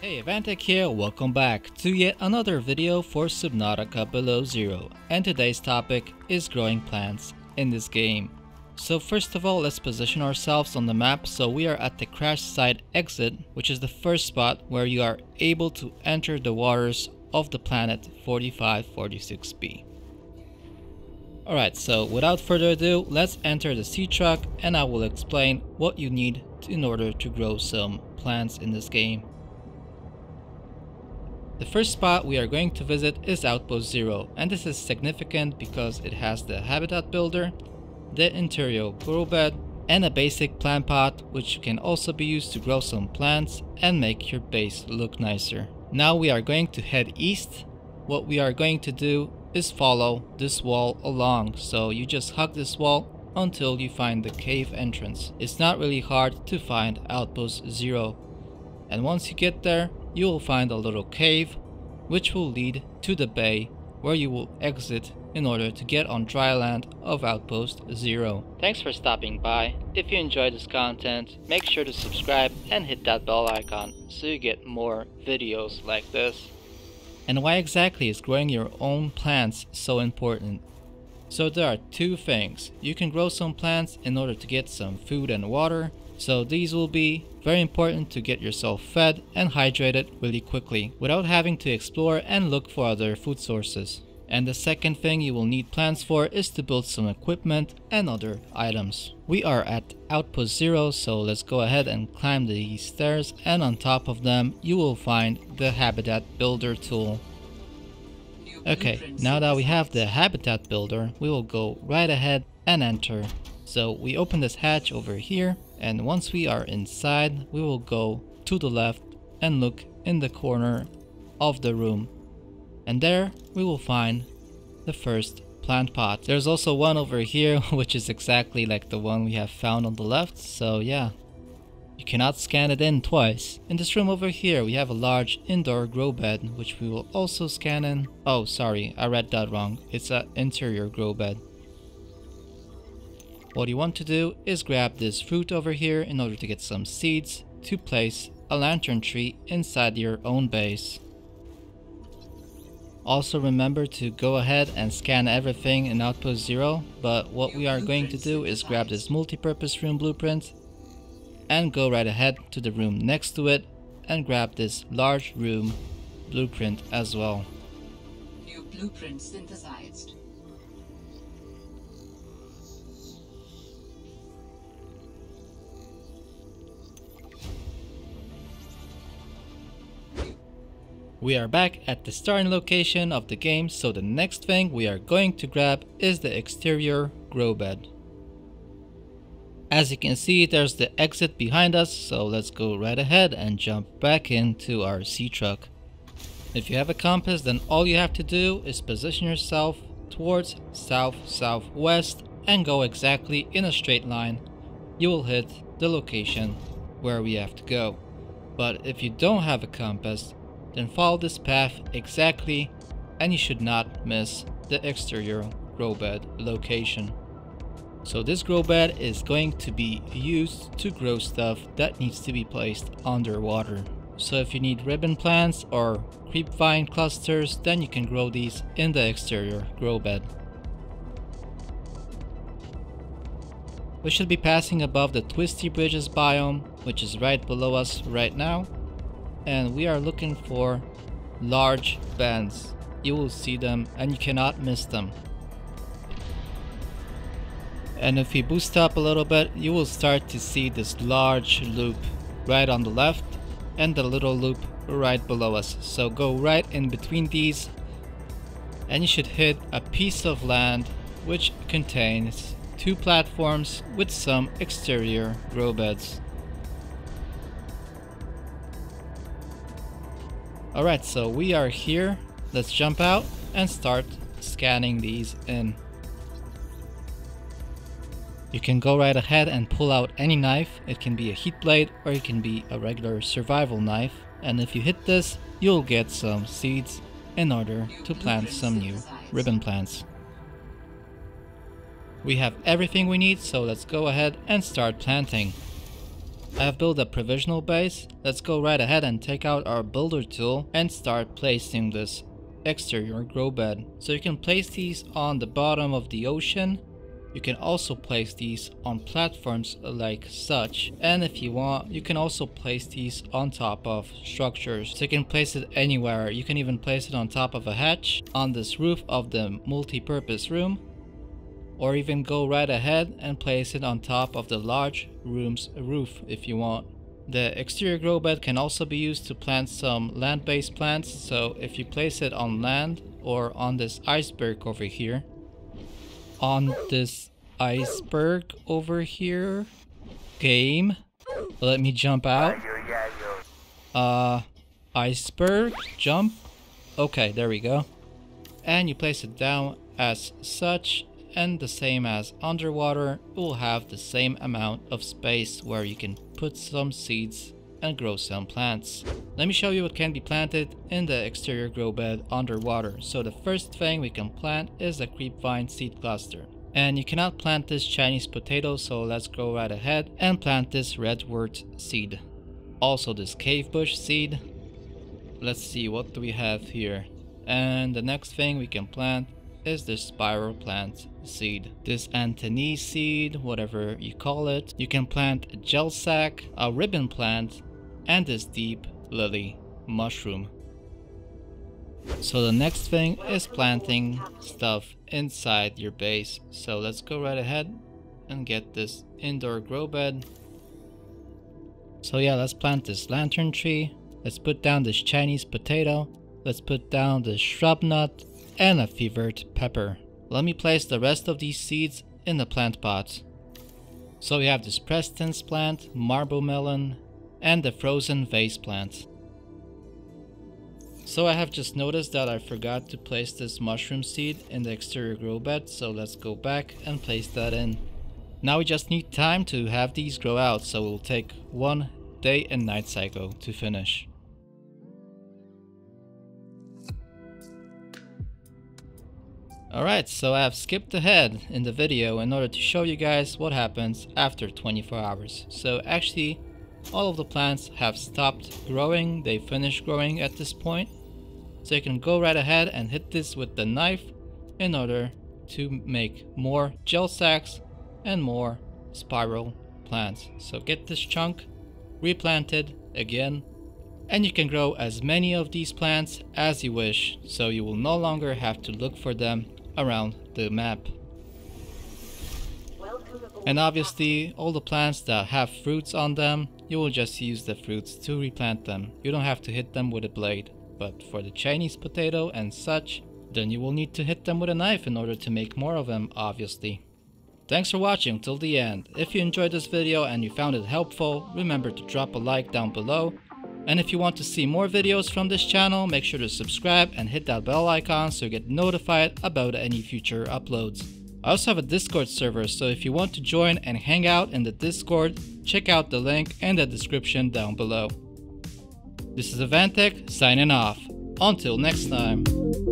Hey, Evantek here, welcome back to yet another video for Subnautica Below Zero, and today's topic is growing plants in this game. So first of all, let's position ourselves on the map. So we are at the crash site exit, which is the first spot where you are able to enter the waters of the planet 4546B. Alright, so without further ado, let's enter the sea truck and I will explain what you need in order to grow some plants in this game. The first spot we are going to visit is Outpost Zero, and this is significant because it has the habitat builder, the interior grow bed, and a basic plant pot which can also be used to grow some plants and make your base look nicer. Now we are going to head east. What we are going to do is follow this wall along, so you just hug this wall until you find the cave entrance. It's not really hard to find Outpost Zero, and once you get there you will find a little cave which will lead to the bay where you will exit in order to get on dry land of Outpost Zero. Thanks for stopping by. If you enjoyed this content, make sure to subscribe and hit that bell icon so you get more videos like this. And why exactly is growing your own plants so important? So there are two things. You can grow some plants in order to get some food and water, so these will be very important to get yourself fed and hydrated really quickly without having to explore and look for other food sources. And the second thing you will need plants for is to build some equipment and other items. We are at Outpost Zero, so let's go ahead and climb the stairs, and on top of them you will find the habitat builder tool. Okay, now that we have the habitat builder, we will go right ahead and enter. So we open this hatch over here, and once we are inside we will go to the left and look in the corner of the room, and there we will find the first plant pot. There's also one over here which is exactly like the one we have found on the left, so yeah, you cannot scan it in twice. In this room over here we have a large indoor grow bed which we will also scan in. Oh sorry, I read that wrong, it's an interior grow bed. What you want to do is grab this fruit over here in order to get some seeds to place a lantern tree inside your own base. Also remember to go ahead and scan everything in Outpost Zero, but what we are going to do is grab this multi-purpose room blueprint and go right ahead to the room next to it and grab this large room blueprint as well. New blueprint synthesized. We are back at the starting location of the game, so the next thing we are going to grab is the exterior grow bed. As you can see, there's the exit behind us, so let's go right ahead and jump back into our sea truck. If you have a compass, then all you have to do is position yourself towards south-southwest and go exactly in a straight line. You will hit the location where we have to go. But if you don't have a compass, then follow this path exactly and you should not miss the exterior grow bed location. So this grow bed is going to be used to grow stuff that needs to be placed underwater. So if you need ribbon plants or creep vine clusters, then you can grow these in the exterior grow bed. We should be passing above the Twisty Bridges biome, which is right below us right now. And we are looking for large bands. You will see them and you cannot miss them. And if we boost up a little bit, you will start to see this large loop right on the left and the little loop right below us. So go right in between these and you should hit a piece of land which contains two platforms with some exterior grow beds. Alright, so we are here. Let's jump out and start scanning these in. You can go right ahead and pull out any knife. It can be a heat blade or it can be a regular survival knife. And if you hit this, you'll get some seeds in order to plant some new ribbon plants. We have everything we need, so let's go ahead and start planting. I have built a provisional base. Let's go right ahead and take out our builder tool and start placing this exterior grow bed. So you can place these on the bottom of the ocean. You can also place these on platforms like such, and if you want you can also place these on top of structures. So you can place it anywhere. You can even place it on top of a hatch, on this roof of the multi-purpose room, or even go right ahead and place it on top of the large room's roof if you want. The exterior grow bed can also be used to plant some land-based plants, so if you place it on land or on this iceberg over here, game, let me jump out, iceberg, jump, okay, there we go, and you place it down as such, and the same as underwater, it will have the same amount of space where you can put some seeds and grow some plants. Let me show you what can be planted in the exterior grow bed underwater. So the first thing we can plant is a creep vine seed cluster. And you cannot plant this Chinese potato, so let's go right ahead and plant this redwort seed. Also this cave bush seed. Let's see, what do we have here? And the next thing we can plant is this spiral plant seed, this antennae seed, whatever you call it. You can plant a gel sac, a ribbon plant, and this deep lily mushroom. So the next thing is planting stuff inside your base. So let's go right ahead and get this indoor grow bed. So yeah, let's plant this lantern tree. Let's put down this Chinese potato. Let's put down this shrub nut and a fevered pepper. Let me place the rest of these seeds in the plant pot. So we have this Preston's plant, marble melon, and the frozen vase plant. So I have just noticed that I forgot to place this mushroom seed in the exterior grow bed, so let's go back and place that in. Now we just need time to have these grow out, so it will take one day and night cycle to finish. Alright, so I have skipped ahead in the video in order to show you guys what happens after 24 hours. So actually, all of the plants have stopped growing, they finished growing at this point. So you can go right ahead and hit this with the knife in order to make more gel sacs and more spiral plants. So get this chunk, replant it again, and you can grow as many of these plants as you wish, so you will no longer have to look for them around the map. And obviously, all the plants that have fruits on them, you will just use the fruits to replant them. You don't have to hit them with a blade, but for the Chinese potato and such, then you will need to hit them with a knife in order to make more of them, obviously. Thanks for watching till the end. If you enjoyed this video and you found it helpful, remember to drop a like down below. And if you want to see more videos from this channel, make sure to subscribe and hit that bell icon so you get notified about any future uploads. I also have a Discord server, so if you want to join and hang out in the Discord, check out the link in the description down below. This is Evantek signing off. Until next time.